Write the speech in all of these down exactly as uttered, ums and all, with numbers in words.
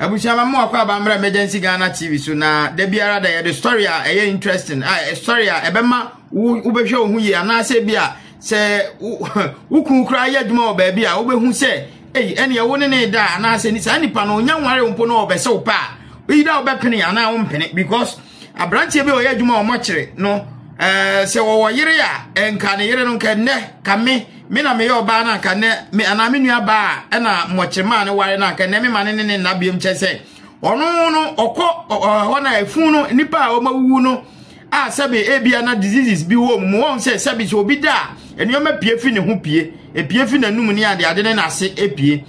Abushama mo akwa bamra Emergency Ghana T V so na da biara da ye the story a eh, interesting ah story a ebema ubehwe ohu ye ana se bia se ukun kra ye dwuma oba bia obehu se eh ene ye woni ne da ana se ni sa nipa no nya nware ompo no oba se opa we da oba pene ana ompene because abrantie be o ye dwuma o mochire no eh se wo yire ya enka ne yire no kenne kame me na me yo ba na ka ne me ana me nua ba e na mochema ne ware na ka ne me mane ne na biem chese ono no okọ ho na efun no nipa o mawu no a sebe ebia na diseases bi wo mu won se sebe se obi da enyo ma pie fi ne ho pie e pie fi na num ni ade ade ne na se epie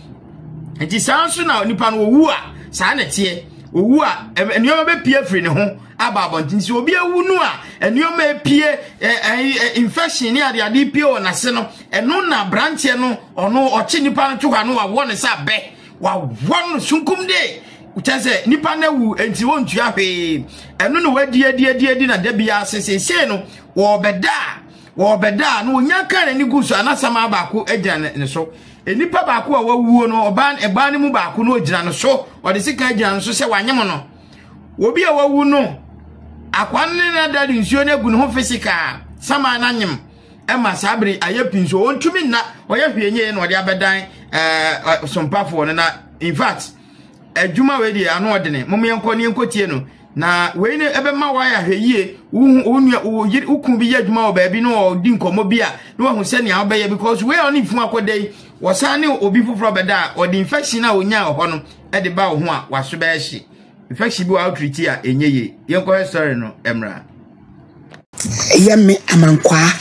enti sanso na nipa no owu a sa na tie owu a enyo ma be pie fi ne ho aba abontin se obi awu no a enyo ma epie infection ni ade ade pie o na se no eno na branch e no ono ochi nipa no twa no wa won se abe wa won sunkum de Uchase nipa na wu enti won tua hwe eno no wadi adi adi adi na da bia sesese no wo beda wo beda no nya kan ni gusu anasama ba ko agyan ne so enipa ba ko wa wuo no oban ebani mu ba ko no agyan no so wo de sika agyan so se wanyem no obi a wa wu no akwanne na da nsuo na gunu ho fisika sama na nyem e ma sabri ayepinso ontumi na wo ya hwenye no de abedan eh sompafo no na in fact ejuma we dia anu odene momyenko ne enkotie no na we ne ebema wa ya hweye unu ukun bi ejuma o baabi no odi nkomo bia no wahu se ne abeye because we oni fun akodei wo sane obi fufro beda odi infection na onya ho no e de ba wo ho a waso ba ehye infection bi wa treat ya enyeye yenko story no emra eyame amankwa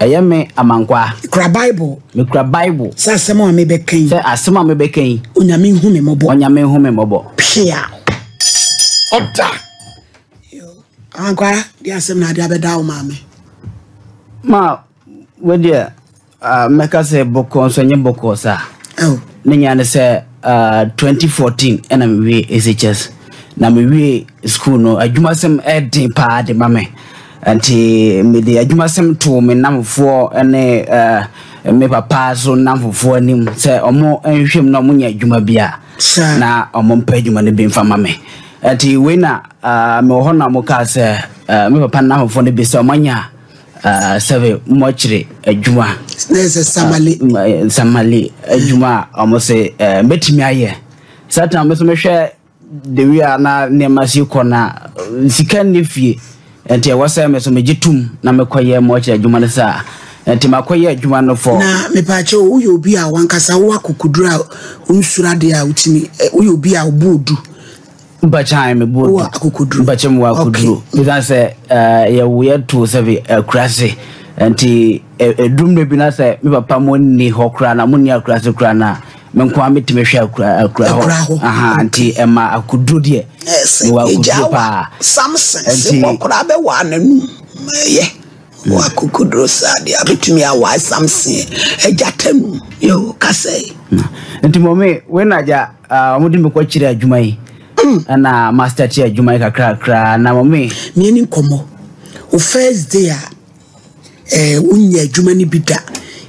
eyame amankwa kra bible me kra bible sa asema o me bekan sa asema me bekan onyame hu me mobo onyame hu me mobo pia oda yo ankwara dia asema na dia beda o ma me ma we dia ah meka se boko so nye boko sa oh nya ne se twenty fourteen ena me we S H S na me we school no adwuma sem e din pa de ma me anti me de adwuma sem to me namfo ene eh me papa so namfo anim se omo enhwem na omo nya adwuma bia na omo mpa adwuma ne bemfa mame anti we na me ho na mo ka se me papa namfo ne be se omo nya seve mo chire adwuma na se samali samali adwuma omo se betimi aye satan me so me hwe de wi ana ne masi kona sika ne fie enti wasa me so megitum na mekoye mo cha adwuma ne sa enti makoye adwuma no fo na mepa che wo yo bi a wankasa wo akokudura unsura de a utimi wo yo bi a obudu mba cha me bodu wo akokudura mba cha mo akokudura because say eh ye wo ye to serve akrase enti edum no bi na say me papa mo ni hokra na mo ni akrase kra na menko ametime hwe akra ho aha anti ema akudu de yes wa akudu pa Samson se kokra be wa nanu ye wa akudu sade abetumi awa Samson ejatam yo kasei anti momme we na ja omudimbe kwa chire adwuma yi na master tie adwuma kakra kakra na momme me ni komo o first day eh unya adwuma ni bida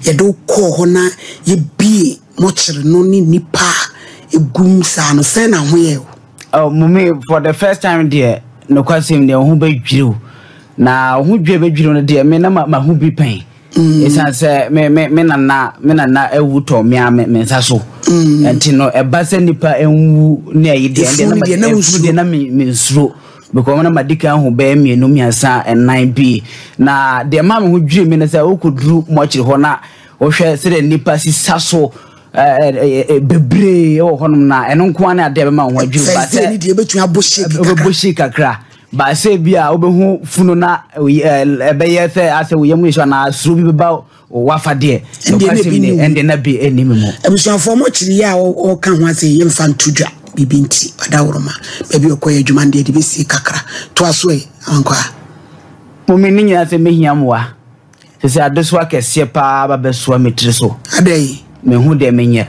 ye do ko ho na ye bi mochire no ni nipa egum sa no se na ho ye oh mummy for the first time there no kwasim there ho be dwirew na ho dwe be dwirew no there me na ma ho bi pen e san se me me me na na me na na ewuto me ame me saso enti no e ba se nipa enwu na ye de na ma de na me nsuro because na madika ho be mienu miasa and nine B na de ma me ho dwire me na se okudru mochire ho na ohwe se de nipa si saso eh bebre e honum na eno nko na ade be ma ho adwuma ba se ni de betua boshi kakra ba se bia obehu funu na ebe ye se ase wo yemu iso na asru bi ba wafa de ende na bi enimi mo ebusu afọ mo chiri ya o kan ho ase ye mfa ntudwa bibi nti adawroma ba bi okoye adwuma de de besi kakra to aso e anko a mo me ni nyase mehia mo wa se se adeswa kese pa ba beswa metreso adai me hu de menye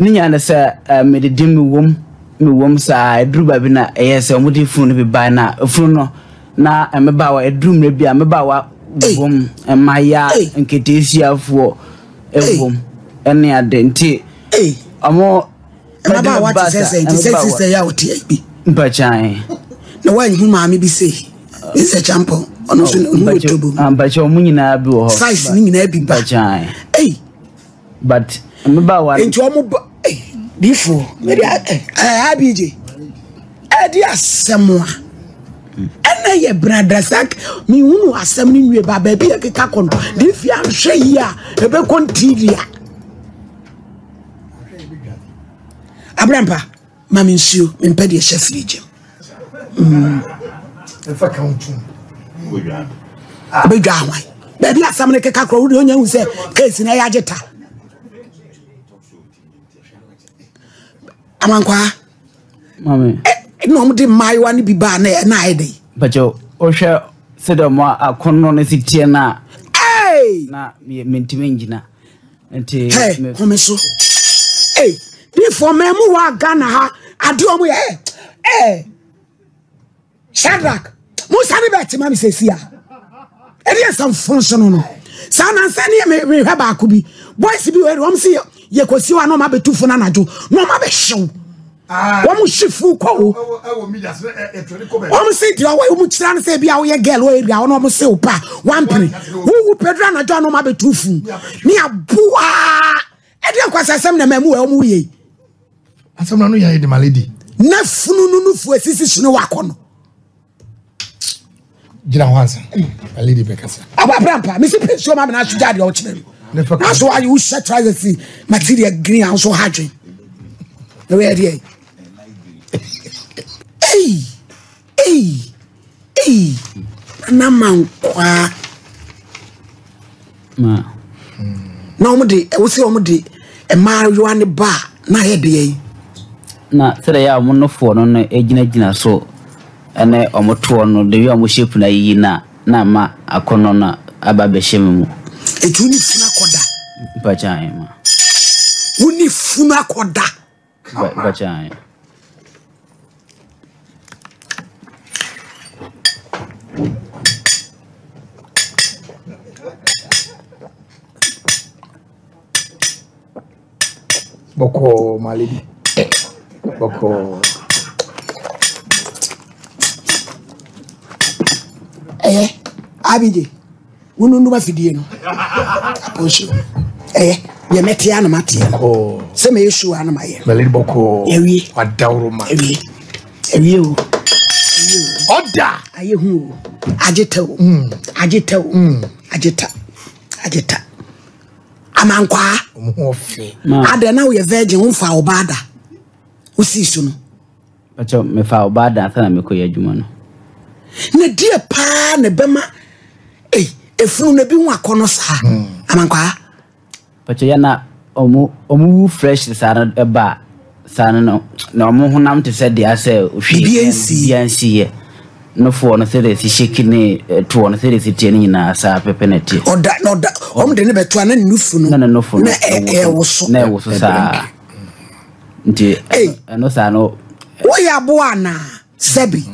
ninya na se medidim wom me wom sa edru ba bi na eyese omudi funu bi ba na funu no na emeba wa edru mre bi ameba wa wom emaya nketesi afuo ewom ene ade nti omo And I want to say, the sex is the out here. But I know why you mammy be say. It's a champo. On a sudden, but your moon in Abu size meaning every bajai. Eh, but Mbawa into a before. I be J. Adia Samoa. And your brother sack me who are summoning you by baby a cacon. If you are shay ya, a becon tilia. Abrampa, Mammy, you and Petty Chef Legion. If I count, we got a big guy. Baby, I summon a cacao, who said, Case in Ayajeta. Amanqua, Mammy, no, did my one be barn and I day. But your Osha said, Oma, a connoisseur. Hey, not me, Mintimina. Hey, Commissioner. Hey. Before me mu wa Ghana ha ade omu eh eh Shadrack Musa ni beti ma mi sesi a e dey some function no san ansa ni me hwe ba ko bi boys bi we won si ye kosi wa no ma betufo na najo no ma be hyew ah won mu shifu ko wo ewo mi ja so e tori ko be won si di owo mu kira na se bi a wo ye girl wo area won mu se opa one pin wo pedra najo no ma betufu ni abua e dey kwasa sem na mamu we omu ye. Asam na no ya de maledi na funu nunu fu asisi sine wako no jira wanza maledi bekasa aba brampa me se pension ma na suja de o chimem that's why you shut try to see material green and so hard no we dey hey hey hey na man kwa ma na o mu de o se o mu de e ma yo ani ba na he de na today I am no for no ejina jina so ene omoto no de wi shape na yi na na ma akono na aba be shemu etu ni funa koda bachan ma uni funa koda bachan boko malidi boko eh abidi wonu nu ba fidie no aposho eh ye metia na matia oh se me yesu ana maye malidi boko ewie wadawroma ewie ewie o oda aye hu agita o agita o agita agita amankwa omofe ada na we virgin wo fa obada wo si so no pacho me fa obada sana me koya djuma no na die pa na bema eh efunu na bi hu akono sa amankwa pacho ya na omu omu fresh sana eba sana no na omu hunam te se dia se ofi biansi ye no for no say si sheki ne to no say si tie ni na sa pepe na tie oda oda om de ne beto ana ni nufu no na no for na e wo so na e wo so sa nti no sa no wo ya bo ana sebi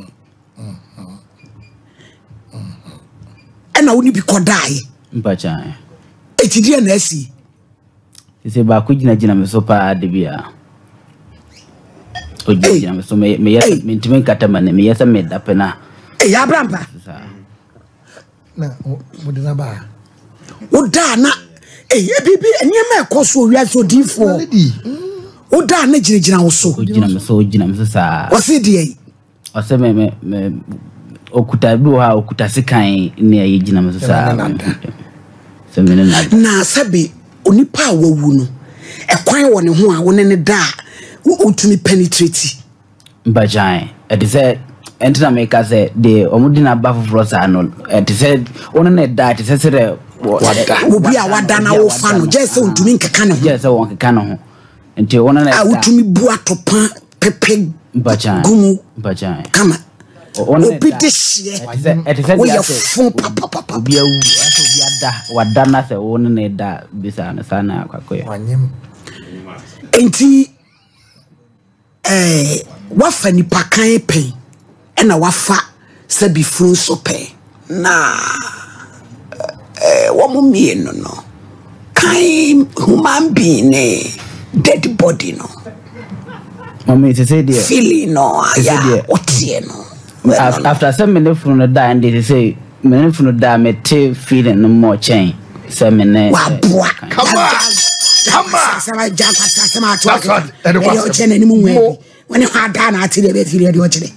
ana woni bi kodai mpacha e ti dia na asi se ba ko jina jina me so pa de bia o jina me so me me intimate katama ne me yesa me da pena. Eh, Abrampa. Na, modena ba. Oda na, eh, bibi enye me koso wi aso difo. Oda na girigina wo so. Girigina me so, girigina me sa. O se die. O se me me okuta bi wo ha okuta sekan ne aye girigina me so sa. Se me na. Na sabe onipa a wawu no. Ekwan wo ne ho a wo ne ne da wo tumi penetrate. Mbajan. It is said Entina meka se de omudina bafu frosa no it said one na da it said obi a wada na wo fa no just say ontumi nkeka no just say wonkeka no ho nti one na a wotumi bua topa pepe bachan gumu bachan kama obi de hye it said we fun papapapa obi a wu aso obi ada wada na se one na da bisa na sana kwakoye wanyem enti eh wafa ni pakan pen and our fat said be full sope. Nah, eh, woman me no no. Kind human being, eh, dead body no. Mommy, it's a dear. Feeling no, yeah. After some minutes from the dying, they say, minute from the dying, me too feeling no more change. Some minutes. Come on. Come on. That's what. And what's anymore? When you had done, I tell you, you're watching it.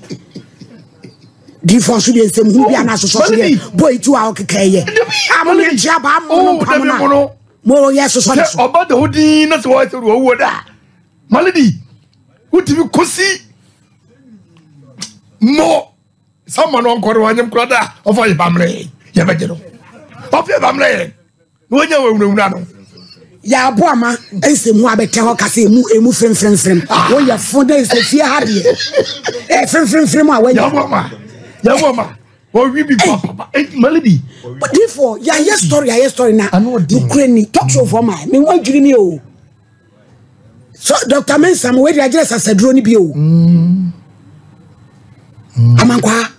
Divorce with the same who be an associate boy to our K. I'm on a job. I'm on more. Yes, about the hoodie, not what you would. Malady, what do you could see? More someone on Corona brother of your family. You better of your family. When you will run. Ya Boma, and say Muabetaho Cassi, Mu, friend, friend, friend. When your father is a fear, a friend, friend, friend, when your woman. Yawama, what we be Papa? Ain't Melody. But therefore, yeah, yes, story, yeah, story now. I know Ukraine talk show for my me. What do you know? So, Doctor Mensam, where the address as a drone be you? Amangwa,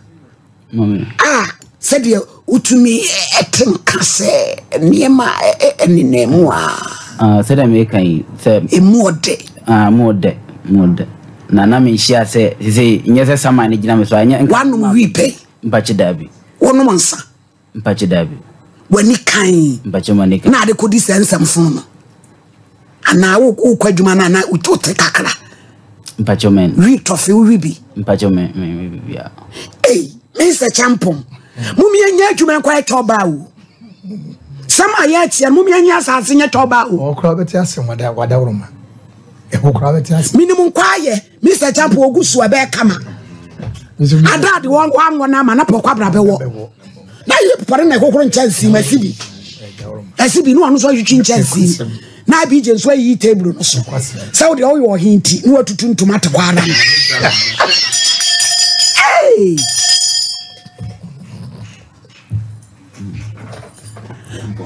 ah, said you to me at Casse, near my enemy. Ah, said I make a more day, ah, more day, more day. Nanami Shia said, he said, yes, some managed Namaswanya and one we pay. Bachidabi. One monster. Bachidabi. When he came, Bachamonica, now they could send some phone. And now, who quite Jumana would take Kakara. Bachoman, read of you, Ribby. Bachoman, yeah. Hey, Mister Champon, Mummy and Yakuman quite tall bow. Some are yet, and Mummy and Yas are singing a tall bow. Oh, Crabitas and whatever. Minimum quiet, Mister Champ will go to a bear camera. I doubt one one one man up or quabra. Now you put in a cocoa and Chelsea, my city. I see no one saw you change Chelsea. Now be just where you table. So the oil hint, you are to tune to Matawana. Hey,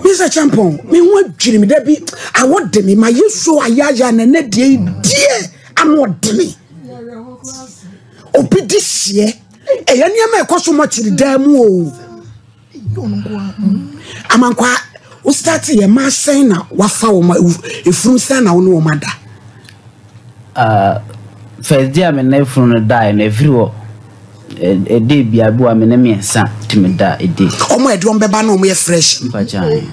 Mister Champon, me want Jimmy Debbie. I want them in my use so I yaja and a day, dear. I'm not Demi. Open this year. A young cost so much in the damn wall. Amanqua, who started a mass saying, what found my if you stand on no matter. Ah, first, dear, I'm never from a dying everywhere. A day be a boy, I'm an enemy and son to me that a day. Oh, my drum bebano, me fresh, but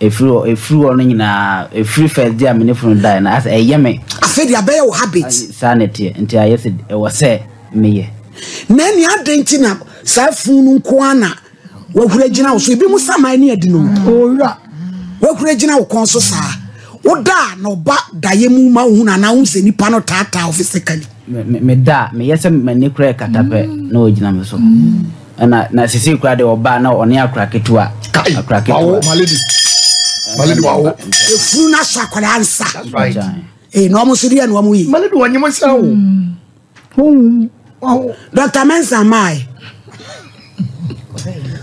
if you if you only na if you first day I'm from dying as a yummy. I said, your bell habits, sanity until I said, I was say me. Nanny, I didn't up Safun Kuana. What regional should be Musama near the noon. What regional consul, sir? What da no back Diamu Maun announce any panel tata of his second. Me da, me yes, and many crack at a bed, no, Jim. And I see crowd or banner or near crack it to a crack it. Oh, my lady. That's right. A normal Syrian one week. Malady, one you must sell. Doctor Mensa, my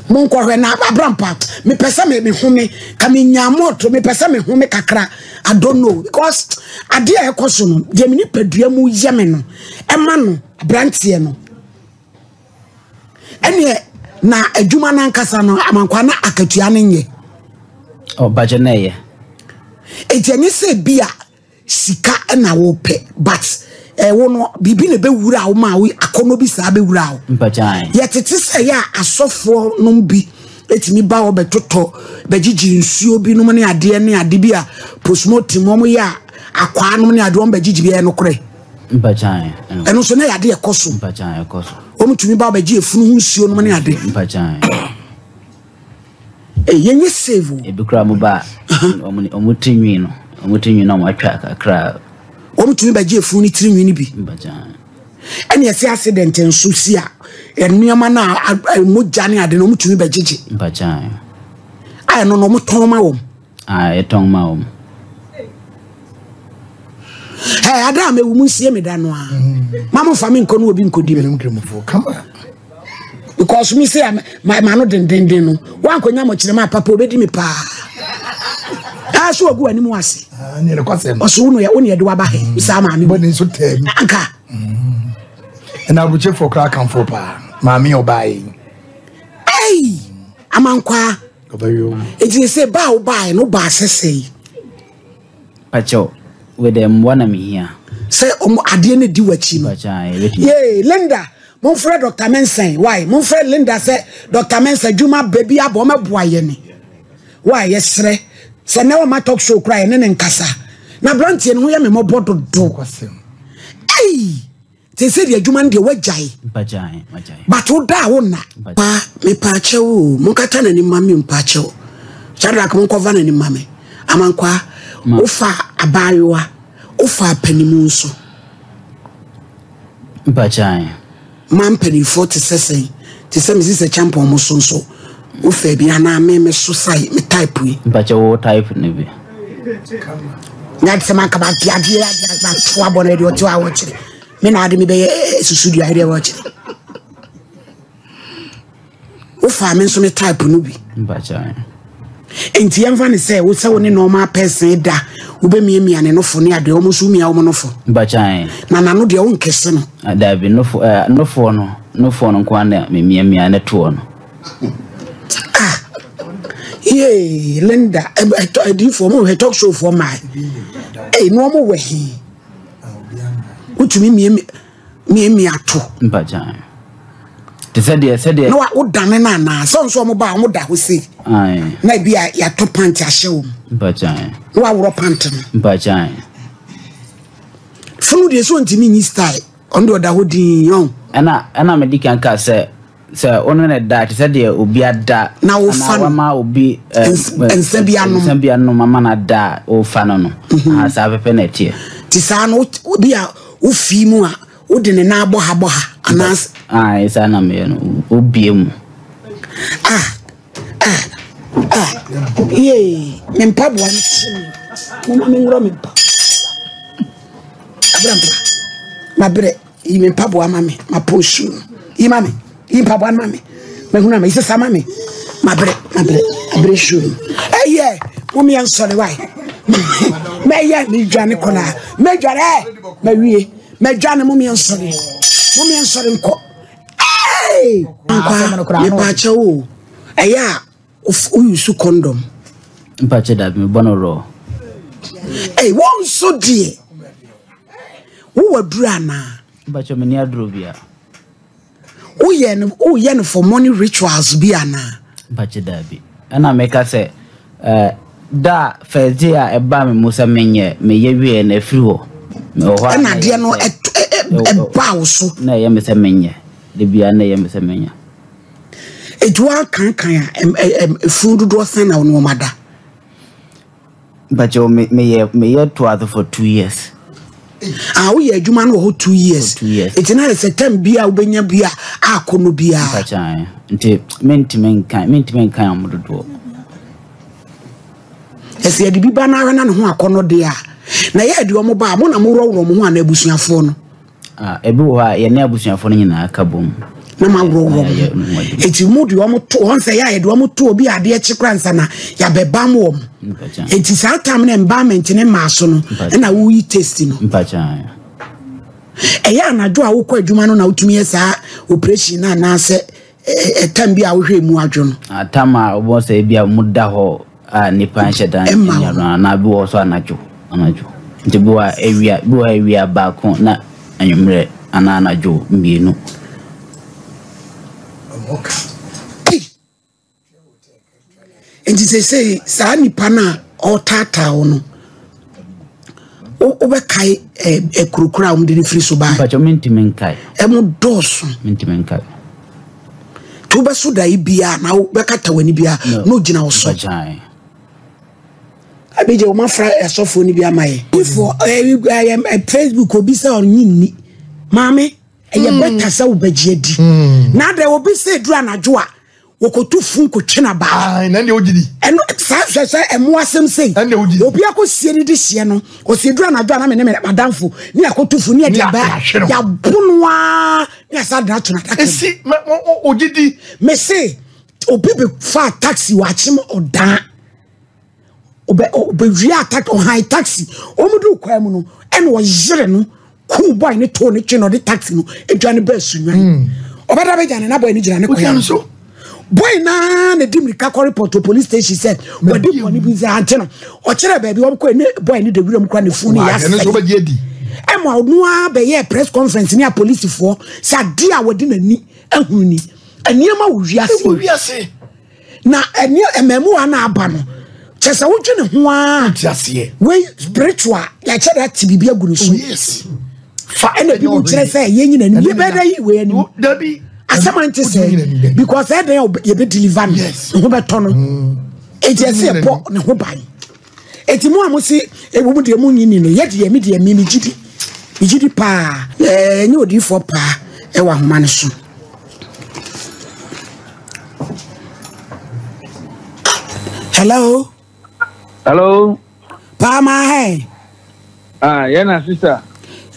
Monco, when I brampa, me persame, me home, Camina Moto, me persame, home, Cacra. I don't know because I dear Cosum, Gemini Pedriamu Yameno, Emmanuel, Brantiano. And yet, now a Jumanan Casano, Amanquana Acatiani. Oh, Bajanea. A Janisse beer, Sika and Awope, but a woman be been a bewura, Maui, a conobis abewura. Bajan. Yet it is a ya a soft for numbi. Let me bow betoto, Bejiji, so be no money, a dear near Dibia, postmortem, Momoya, a quanum, I don't Bejibia no cray. Bajan. And also, I dear Cosum, Bajan, of course. Only to me, Babaji, Funu, so money, I did. Bajan. A young save a bucramuba, a mutinino, a mutinino, a crack, a crab. Only to me by Jeff Unitri Minibi, Bajan. And yes, accident and Susia, and near Mana, I would Janny, I don't know to me by Gigi, Bajan. I know no more Tomaum. I tongue maum. Hey, Adam, a woman see me than one. Mamma Faminco will be in Codim for come on. Because me say my man not dendendeno. One konya mo chire ma papa obedi me pa. Aso ogu ani mu ase. Ah, ni le kwasem. Oso unu ya unu ya de wa ba he. Mi sa maami. Bo ni so tem. Anka. Mm. Ena buche for crack and for pa. Maami obai. Hey! Amankwa. Obayo. It is say ba obai no ba sesei. Pacho, with them one am here. Say omo adiene di wachi no. Yeah, Linda. Mon frère Doctor Mensah. Why? Mon frère Linda say Doctor Mensah Juma baby abo me boye ni. Why? Yes re. Say na ma talk show cry ne nkasa. Na brantie no ye me mo bodo do kwase. Hey! They say the Juman de wajai. Bajai, bajai. But who da wona? Pa me pache wo. Mukata na ni mami mpache wo. Shadrack mukova na ni mami. Amankwa ofa abariwa. Ofa penimu so. Bajai. Man peni forty sesay. Ti se misi se champo mo so so. Ofa bi ana me me society me type we. Baje wo type ne bi. Ngat se man ka ba ti adi adi ba twa bonedi o ti wa wo chiri. Me na adi me be susudu adi wa chiri. Ofa me so me type no bi. Bajai. Enti yemfa ne se wo se wo ne normal person da. Ube mi mi ane no phone ade omo su mi a omo no phone bachan na nanu de o nkese no ada bi no phone no phone no no phone nko ane mi mi mi ane to no ah yeah Linda I do for me talk show for my eh no mo we he utumi mi mi mi ato bachan te said there said there no wo dane na na so so mo ba mo da ho se ai na bi ya to pant a she wo bachan wa woro pant no bachan funu de so ntimi ni style ondo da ho din yon ana ana medical ka se se ono ne da te said there obi ada na wo fa na ma obi ense bia no ense bia no mama na da o fa no no asa pepe na tie ti sa no obi a wo fi mu a udene na boha boha anas ah isa na me no obiem ah ah ah ye men pabo an me me ngro me pa abram pa ma bre I men pabo ama me ma poshu I mame I pabo an mame me huna me isa sama me ma bre ma bre abre shu eh ye wo me an sore why me ye ni jwane kola me jwane me wie me jane mo mi ansori mo mi ansori nko eh me pacha wo eya o use condom pacha da me bonoro eh won so die wo wadru ana pacha me ni adro bia wo ye no wo ye no for money rituals bia na pacha da bi ana me ka se eh da fezia e ba me musa menye me ye wie na friwo ana dia no ebawo so na ye me semenye de bia na ye me semenya ejua kan kan a food do sign na no mada but you me me me ye to other for two years ah we ejuma no ho two years it na say time bia obenya bia akono bia bachan nti mentimen kan mentimen kan amudodo ese ade biba na hwana no ho akono de a na ye adu mo ba mo na mo ro wo mo ho na abusuafo no ah ebi wo ha ye na abusuafo no nyina aka bom na ma ro wo enti mo du wo mo to won se ya ye du wo mo to obi ade e chikransa na ya beba mo wo enti sa time na environment ne ma so no na wo yi taste no mpacha e ya na do a wo kwa adwuma no na otumi ye sa operation na na se etam bi a wo hwe mu adwo no atama obo se bi a mu da ho a nipa nhye dan nyaro na bi wo so anajo anajo nti bua area bua area baako na anyumre ana anajo mbienu omoka nti se se saa nipa na o tata ono o be kai e kurukura o mdini free so ba bacho minti menkai e mo doso minti menkai to ba so dai bia na o be kata wani bia no gina o so abije o ma fra esofo ni bia mai ifo Facebook obisa on nyinni mame eye better sa obaji adi na da obisa edu anajo a wokotu fun ko twena ba ah na ne ogidi eno sa sa emo asem sei obi akosie ni de hie no osie edu anajo ana me ne madamfo ni akotu fun ni adi ba ya bunwa ni asa da tuna taka esi ogidi me say obi be fa taxi wa chim odan obe we attack on high taxi omudu kwamu no ene wo yire no cool boy ne to ne twino de taxi no edwane ba sunwan obada be jane na boy ne jira ne kwamu so boy na ne dimrika call report to police station said we dey money biza ante no o kire ba bi wo boy ne de wiram kwa ne funu ya so ba je di Emma noa be ye press conference near police for Sadia within a knee and huni. And Yama Uyasi na eni ememu ana abano. Chesa wuju ne ho a tiasie we spiritual ya che da tibibia gurusu yes fa ene bi mu kire se ye nyina ni beda yi we ani da bi asamante se because e dey ye be deliver me ho be tono e je se po ne ho ban e ti mu amusi e wo mu de mu nyini no ye de ye mi de mi mi gidi mi gidi pa eh nyi odi fo pa e wa homa ne so hello hello. Pama hey. Ah, yena sister.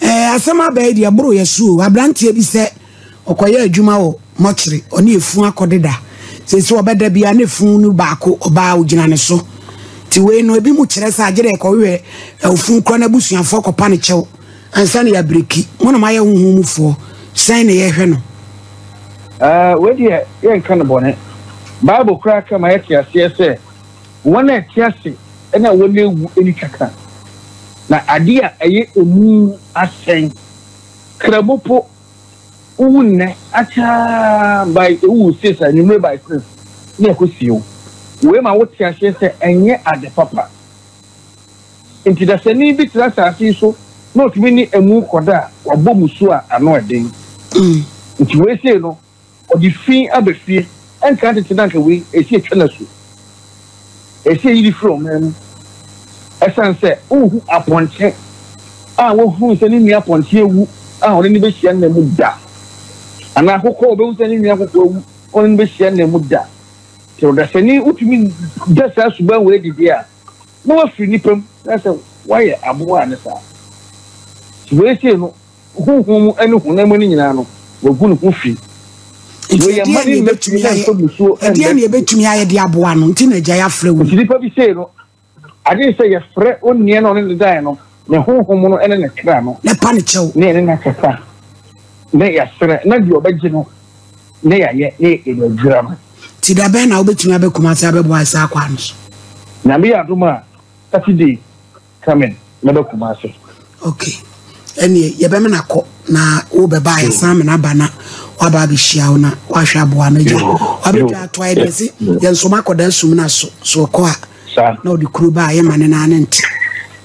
Eh, asema be dia bro yesu, abrantie bi se okoye adwuma wo motri, oni efun akodeda. Se se obeda bia ne fun nu baako oba ojina ne so. Ti we no ebi mu kire sa agere ekowe ofun kro na busuafo kopa ne chew. Ansa ne ya breki. Mo na maye huhu mu fo. Sai ne ye hwe no. Ah, we dia yen kan bone. Bible kra ka ma yeti ase se. Wona tiase and I will live in Kaka. Now, idea a moon as saying Crabopo Une Acha by Ooh, sister, and you may by Chris. Near Cusio. Where my watch, I say, and yet at the papa. Into the same bit that I see so, not many a moon coda or Bomusua are no ding. Into where say no, or the fee of the fee, and can't it take away a situation. I say from him. As I said, oh, upon check. I will who sending me upon here. I will only be sending them with that. And I will call those sending me up with only be sending them with that. So that's any what you mean just as well where the dear. No, if you nip him, that's why I'm one. So we say, who whom I know who no money in Anno will go to free. If you money left to me, I told you so. And then you bet me, I had one until a jaya flew. She probably said, I didn't say a fret on the end on the dino, the whole homeowner and a cramo, the panicho, nay, and a capa. Nay, I said, not your bedgeno. Nay, I yet ate in a drama. Tidaben, I'll bet you never come as ever was our ones. Namia Duma, Saturday, come in, Medokumas. Okay. And ye bemana co, na over by Sam and Abana, or Baby Shiona, or Shabuanaja, or Twibesi, then Somako del Sumaso, so qua, no, the crew by him and an aunt.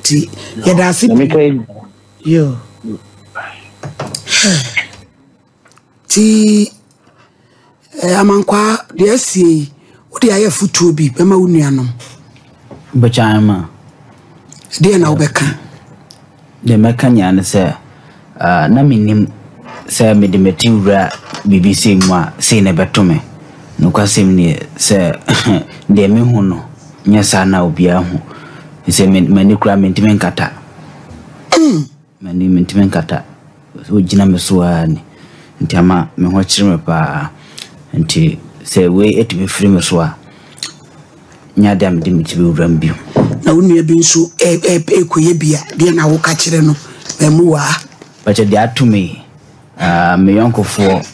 Tea, yet I see you. Tea Amanqua, dear see, what the air foot to be, Bema Unianum. But I am a dear now Becca. The mechanian, sir, uh, Naminim, sir, made the material B B C, ma, say never to me. No casimni, sir, de mehuno, Yasana Obiahu, is a many cram intimate cata. Many intimate cata, which number swan, and Tama, me watching pa, and to say, wait, it be free, Messua. Nyadam Dimitriu Rambu. Na wonu ebi nso e e ekoye bia de na wo ka kire no ba mu wa ba che de atumi ah me yonkofo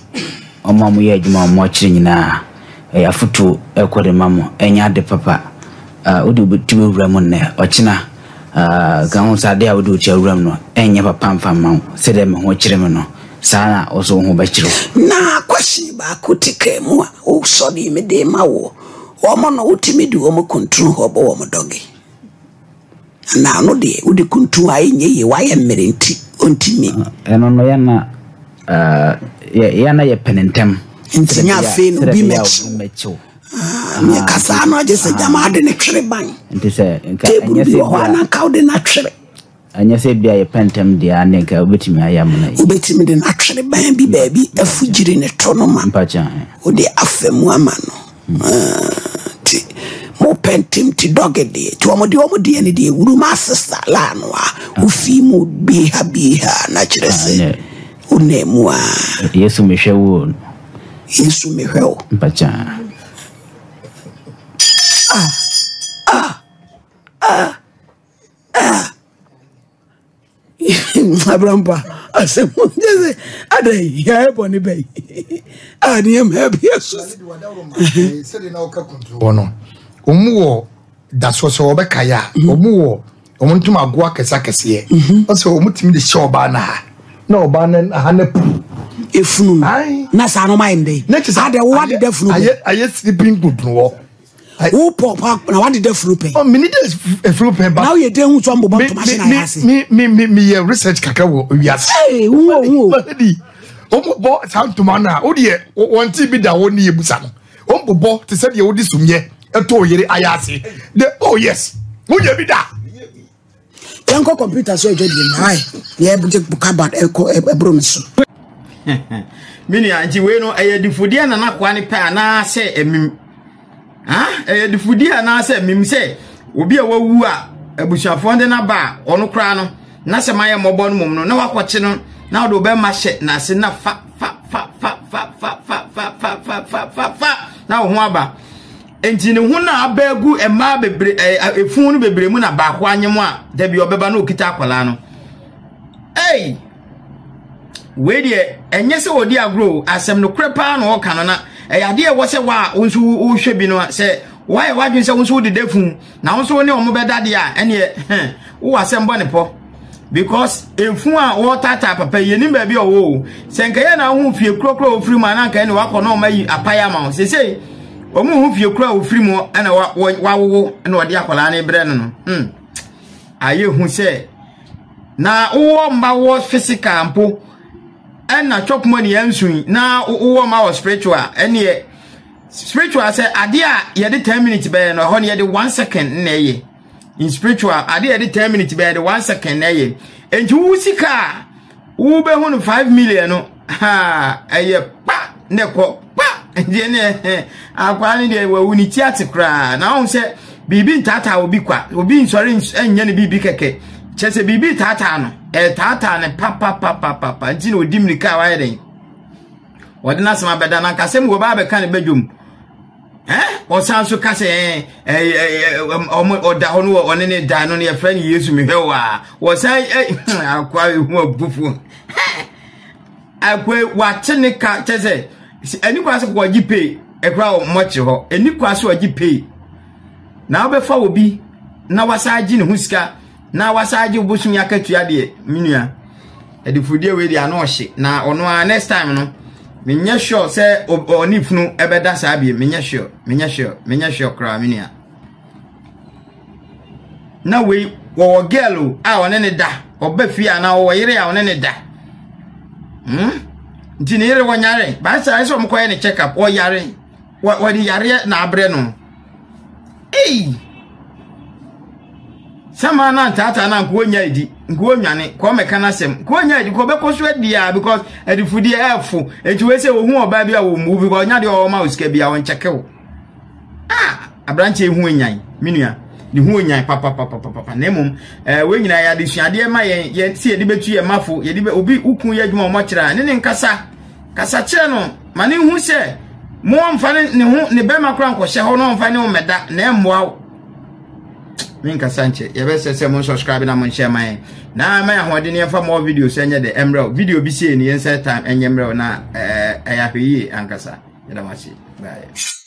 omamu ye adwuma mo kire nyina e afutu ekore mamo enya de papa ah wo de betiwe wuram ne okina ah gawo sade a wo de ochi wuram no enya papa mfamma se de me ho kire me no sana oso ho ba kire na kwashi ba kotike mu o so de me de mawo omo no otimi de omo control ho bo omo dogi. Na no de wo de kuntu ai nye ye wa ye merenti ontimi eno no ya na eh ya na ye penentem ntinya fe no bi mecho ah me kasa no je se jama de ne twere ban ntise nka anya se wa na ka de na twere anya se bia ye penentem de ane ka obetimi ayam na ye obetimi de na twere ban bi ba bi afujiri ne tono ma pacha wo de afemu ama no ti mo pentim ti dogede ti omo di omo di ene di wuru ma sister la no a ofi mu bi ha bi ha na kirese unemwa yesu mehwe wo yesu mehwe wo bacha ah ah ah ah abrampa ase mo jese adai ya e boni bei ani am happy yesu se de na o ka control no Omuo, that's what so Obekaya, Omuo, omuntu magwa kesa kese oso omutimi de shoba na na oba na hanepu efunu na sa no mind dey na de what the defunu aye aye sleeping good no wo pop na what the defunu pay o mini dey efunu pay now you dey hu so am bobo to machine na yase me me me me research kaka wo yase eh wo wo omo bo santuma na wo de won ti bi da wo ne yebusa no omo bo te said ye wo di sumye eto oyere ayase de oh yes wo ye bi da yanko computer so ejo di na ye bu ka ba e brom so mini anji we no eye difudie na nakwa ne pa na se emim ha eye difudie na se emim se obi e wawu a ebushafo de na ba ono kra no na se maye mobo no mum no na wakwache no na do be ma she na se na fa fa fa fa fa fa fa fa fa fa fa fa na ho aba enji ne ho na aba gu e ma bebre efun no bebre mu na ba ho anyem a da bi obeba na okita akwala no ei we de enye se odi agro asem no krepa na o kan na eyade e wo se wa wonsu wo hwe bi no se wa e wadun se wonsu de defun na wonsu ne omo be dade a ene wo asem bo ne po because efun a wo tata papa ye ni ba bi o wo se nka ye na hu fie krokro ofri ma na nka ne wa kono ma yi apaya ma se se omu hu fie krokro ofri mo ana wa wawo na odi akola na ibre no hm aye hu se na wo mba wo physical mpo na chop money ensun na wo ma was spiritual ene spiritual say ade a ye de ten minutes be no ho ne ye de one second na ye in spiritual ade ye de ten minutes be de one second na ye enju wusika wo be hunu five million no ha eye pa ne ko pa enje ne akwa ne de wa wuni ti atekra na won say bibi ntata obi kwa obi nsori enye ne bibi keke chese bibi tata no e tata ne papa papa papa nti no dimni ka wa yeden odina sema beda na kasem go ba be kan bedwum eh o sanso kase eh o da ho no one ne da no ne friend yesu mi hwa o san akwa hu abufu akwa wa chene ka chese enikwa se ko gipe ekwa o mochi ho enikwa se o gipe na obefa obi na wasaji ne huska na wasaji obusun yakatua de minua edifudie we dia na ohye na ono next time no menye sure se onifunu ebeda saa bi menye sure menye sure menye sure kra minua na we wo girl a one ne da obafia na wo yire a one ne da hm ntini yire wo nyare ba saa so mkoye ne check up wo yare wo di yare na abre no ei sama na tata na nko nya edi nko nyane ko meka na sem ko nya edi ko be ko so dia because edifudi efu enti we se ohu oba bia wo mu because nya de o ma osika bia won cheke wo ah abranche hu nyan minua de hu nyan papa papa papa nemum eh we nyina ya de suade ma yen ye se edi betu ye mafo ye de obi ukun ye djuma mo kira ne ne nkasa kasa kire no mane hu se mo amfa ne hu ne be makran ko hye ho no amfa ne o meda na emwa Minka Sanche, you best subscribe and share my now. My holding for more videos, and the emerald video be seen in the inside time and emerald now. A happy year, Ankasa. Bye.